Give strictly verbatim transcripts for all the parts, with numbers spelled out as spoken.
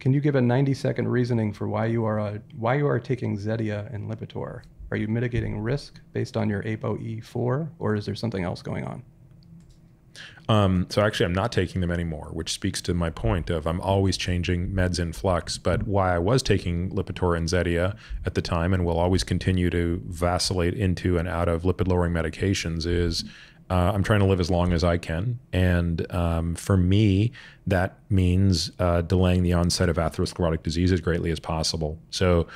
Can you give a ninety second reasoning for why you are a, why you are taking Zetia and Lipitor? Are you mitigating risk based on your ApoE four, or is there something else going on? Um, so actually, I'm not taking them anymore, which speaks to my point of I'm always changing meds in flux. But why I was taking Lipitor and Zetia at the time, and will always continue to vacillate into and out of lipid-lowering medications, is uh, I'm trying to live as long as I can. And um, for me, that means uh, delaying the onset of atherosclerotic disease as greatly as possible. So,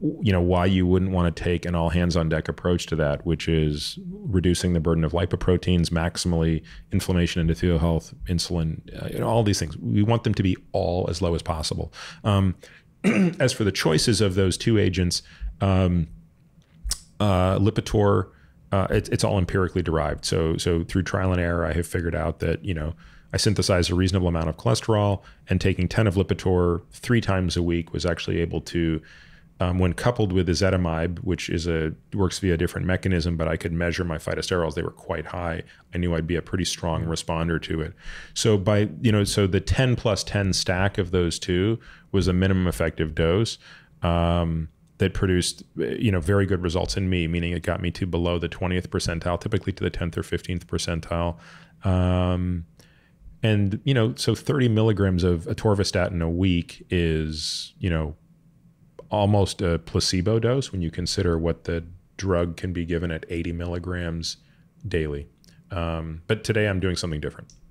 you know, why you wouldn't want to take an all hands on deck approach to that, which is reducing the burden of lipoproteins maximally, inflammation, endothelial health, insulin, uh, you know, all these things. We want them to be all as low as possible. Um, as for the choices of those two agents, um, uh, Lipitor, uh, it, it's all empirically derived. So, so through trial and error, I have figured out that, you know, I synthesized a reasonable amount of cholesterol, and taking ten of Lipitor three times a week was actually able to, Um, when coupled with ezetimibe, which is a works via a different mechanism, but I could measure my phytosterols, they were quite high. I knew I'd be a pretty strong responder to it. So by, you know, so the ten plus ten stack of those two was a minimum effective dose um, that produced, you know, very good results in me, meaning it got me to below the twentieth percentile, typically to the tenth or fifteenth percentile. Um, and, you know, so thirty milligrams of atorvastatin a week is, you know, almost a placebo dose when you consider what the drug can be given at eighty milligrams daily. Um, but today I'm doing something different.